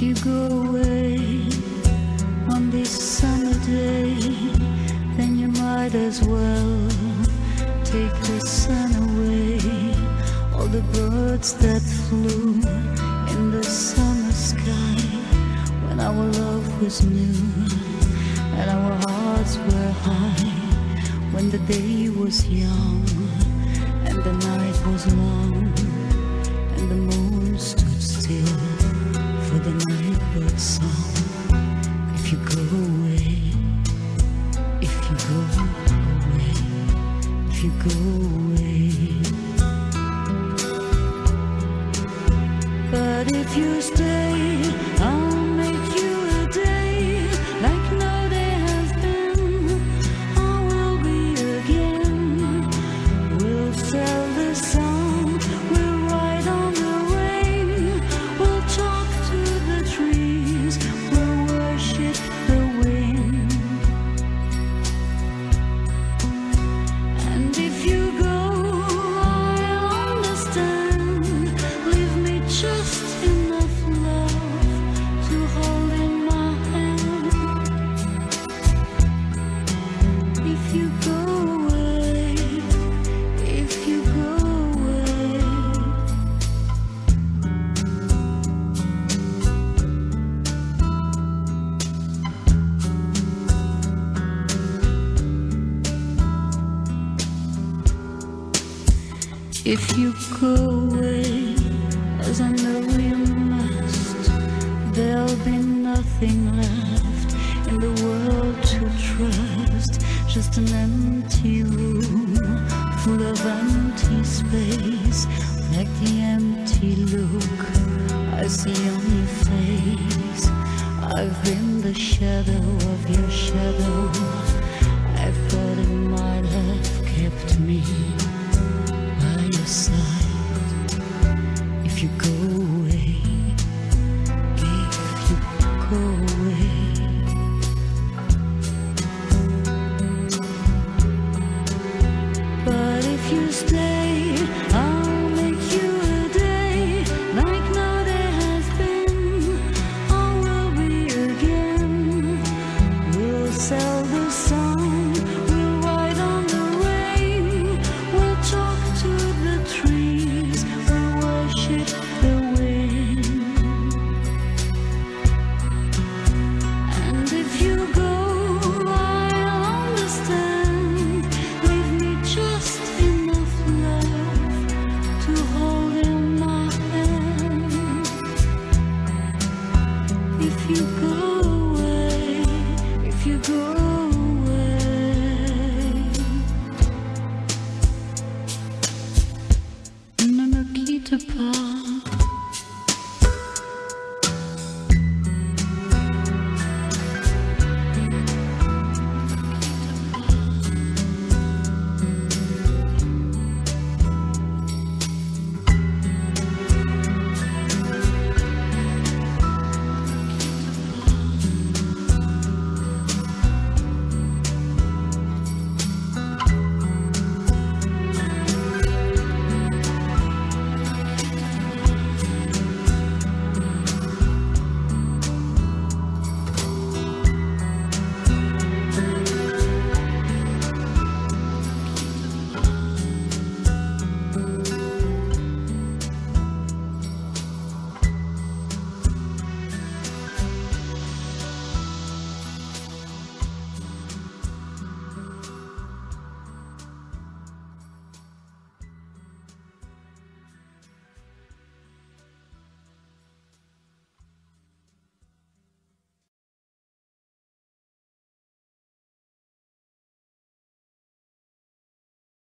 If you go away on this summer day, then you might as well take the sun away. All the birds that flew in the summer sky when our love was new and our hearts were high, when the day was young and the night was long and the moon stood still for the nightbird song. If you go away, if you go away, if you go away. But if you stay, I'll make you a day like no day has been. I will be again. We'll sell the song, we'll ride on the rain, we'll talk to the trees, we'll worship the wind. And if you go, I'll understand. Leave me just enough love to hold in my hand. If you go away, if you go away. If you go away, as I know you must, there'll be nothing left in the world to trust. Just an empty room full of empty space, like the empty look I see on your face. I've been the shadow of your shadow. I thought it might have kept me by your side. If you go away, if you go away. But if you stay, I'll make you a day like no day has been. I will be again. We'll sell the song, we'll ride on the rain, we'll talk to the trees, we'll worship the wind. And if you go, I'll understand. Leave me just enough love to hold in my hand. If you go away, if you go away.